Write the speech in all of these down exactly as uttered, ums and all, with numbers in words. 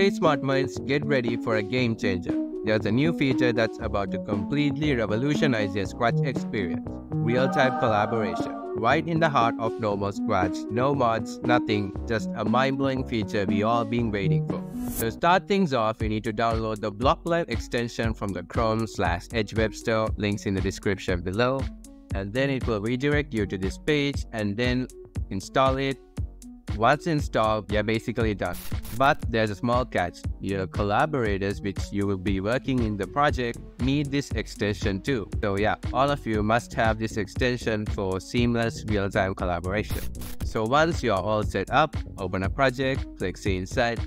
Hey smart minds, get ready for a game changer. There's a new feature that's about to completely revolutionize your Scratch experience. Real-time collaboration. Right in the heart of normal Scratch, no mods, nothing, just a mind-blowing feature we all been waiting for. To start things off, you need to download the Block Live extension from the Chrome/Edge Web Store, links in the description below, and then it will redirect you to this page and then install it. Once installed, you're basically done. But there's a small catch. Your collaborators, which you will be working in the project, need this extension too. So yeah, all of you must have this extension for seamless real-time collaboration. So once you're all set up, open a project, click see inside,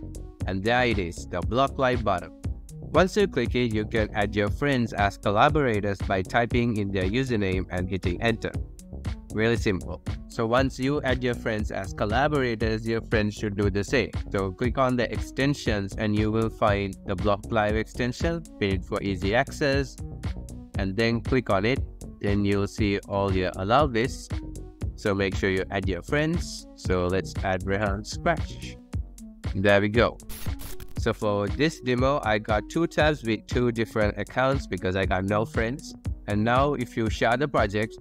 and there it is, the Block Live button. Once you click it, you can add your friends as collaborators by typing in their username and hitting enter. Really simple. So once you add your friends as collaborators, your friends should do the same. So click on the extensions and you will find the Block Live extension, paid for easy access, and then click on it. Then you'll see all your allow lists. So make sure you add your friends. So let's add Rehan Scratch. There we go. So for this demo, I got two tabs with two different accounts because I got no friends. And now if you share the project,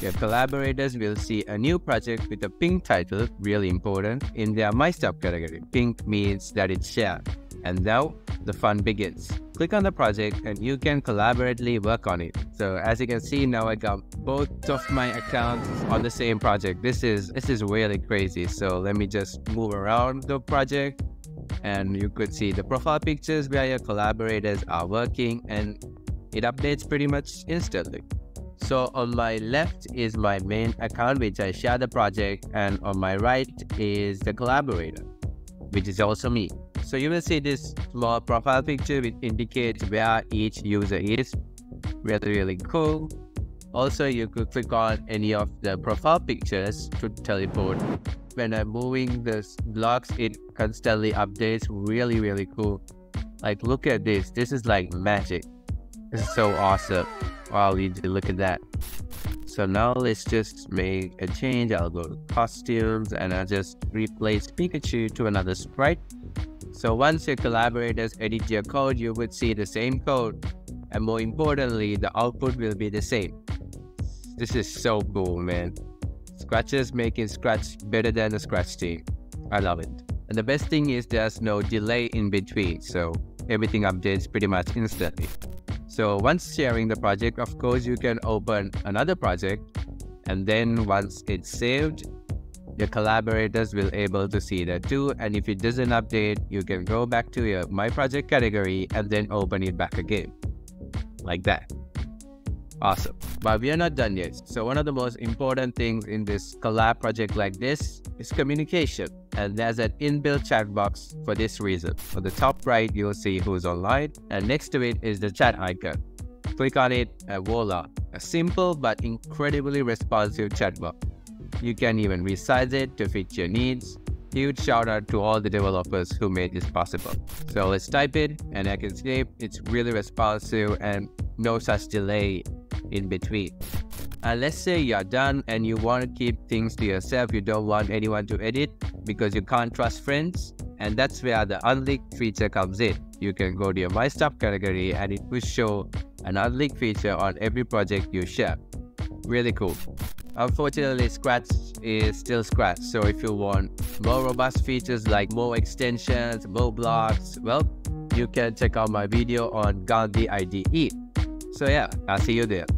your collaborators will see a new project with a pink title, really important, in their My Stuff category. Pink means that it's shared. And now, the fun begins. Click on the project and you can collaboratively work on it. So as you can see, now I got both of my accounts on the same project. This is, this is really crazy. So let me just move around the project and you could see the profile pictures where your collaborators are working, and it updates pretty much instantly. So on my left is my main account, which I share the project, and on my right is the collaborator, which is also me. So you will see this small profile picture which indicates where each user is. Really, really cool. Also, you could click on any of the profile pictures to teleport. When I'm moving the blocks, it constantly updates. Really, really cool. Like, look at this. This is like magic. This is so awesome. Wow, you look at that. So now let's just make a change. I'll go to costumes and I'll just replace Pikachu to another sprite. So once your collaborators edit your code, you would see the same code. And more importantly, the output will be the same. This is so cool, man. Scratch is making Scratch better than the Scratch team. I love it. And the best thing is there's no delay in between. So everything updates pretty much instantly. So once sharing the project, of course, you can open another project, and then once it's saved, your collaborators will be able to see that too. And if it doesn't update, you can go back to your My Project category and then open it back again. Like that. Awesome. But we are not done yet. So one of the most important things in this collab project like this is communication. And there's an inbuilt chat box for this reason. On the top right, you'll see who's online, and next to it is the chat icon. Click on it and voila, a simple but incredibly responsive chat box. You can even resize it to fit your needs. Huge shout out to all the developers who made this possible. So let's type it, and I can see it's really responsive and no such delay in between. And let's say you're done and you want to keep things to yourself, you don't want anyone to edit because you can't trust friends, and that's where the unlinked feature comes in. You can go to your My Stuff category and it will show an unlinked feature on every project you share. Really cool. Unfortunately, Scratch is still Scratch, so if you want more robust features like more extensions, more blocks, well, you can check out my video on Gandhi I D E. So yeah, I'll see you there.